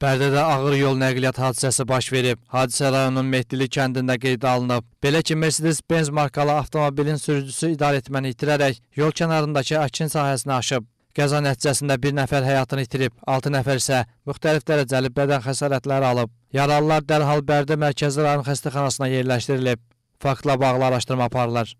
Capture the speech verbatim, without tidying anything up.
Bərdədə ağır yol nəqliyyat hadisəsi baş verib. Hadisə rayonunun Mehdili kəndində qeydə alınıb. Belə ki, Mercedes-Benz markalı avtomobilin sürücüsü idarəetməni itirərək yol kənarındakı əkin sahəsinə aşıb. Qəza nəticəsində bir nəfər həyatını itirib, altı nəfər isə müxtəlif dərəcəli bədən xəsarətləri alıb. Yaralılar dərhal Bərdə mərkəzi rayon xəstəxanasına yerləşdirilib. Faktla bağlı araşdırma aparılır.